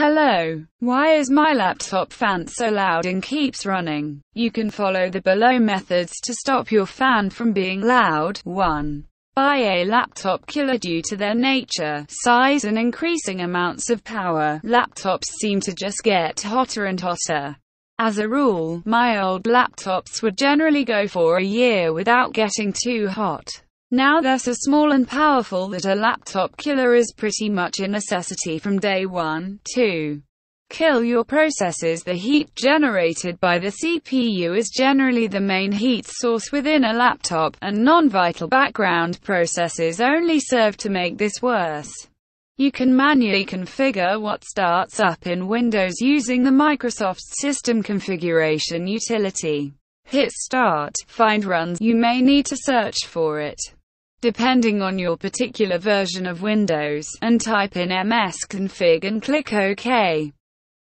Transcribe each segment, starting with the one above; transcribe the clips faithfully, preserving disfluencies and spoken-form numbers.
Hello, why is my laptop fan so loud and keeps running? You can follow the below methods to stop your fan from being loud. one. Buy a laptop cooler. Due to their nature, size and increasing amounts of power, laptops seem to just get hotter and hotter. As a rule, my old laptops would generally go for a year without getting too hot. Now they're so small and powerful that a laptop killer is pretty much a necessity from day one. two. Kill your processes. The heat generated by the C P U is generally the main heat source within a laptop, and non-vital background processes only serve to make this worse. You can manually configure what starts up in Windows using the Microsoft System Configuration utility. Hit Start, find runs. You may need to search for it, depending on your particular version of Windows, and type in msconfig and click OK.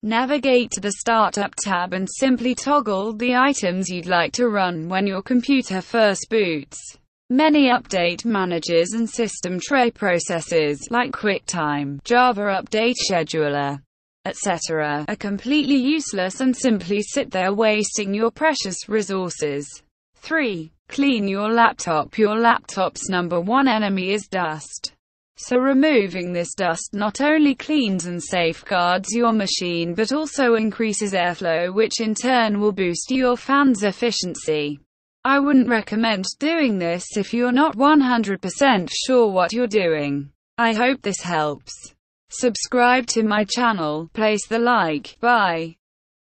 Navigate to the Startup tab and simply toggle the items you'd like to run when your computer first boots. Many update managers and system tray processes, like QuickTime, Java Update Scheduler, et cetera, are completely useless and simply sit there wasting your precious resources. three. Clean your laptop. Your laptop's number one enemy is dust. So removing this dust not only cleans and safeguards your machine but also increases airflow, which in turn will boost your fan's efficiency. I wouldn't recommend doing this if you're not one hundred percent sure what you're doing. I hope this helps. Subscribe to my channel, place the like, bye.